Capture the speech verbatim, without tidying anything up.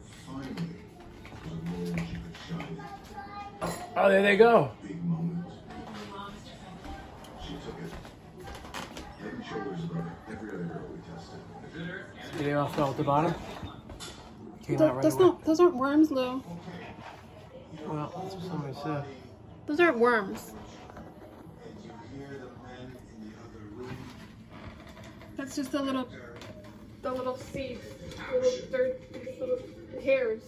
could find it, she could shine it. Oh, there they go. Big moments. She took it. Head and shoulders above every other girl we tested. See, they all fell at the bottom. Came Th out right that's away. Not, those aren't worms, Lou. Well, that's what somebody said. Those aren't worms. That's just a little, the little seeds, little dirt, these little hairs.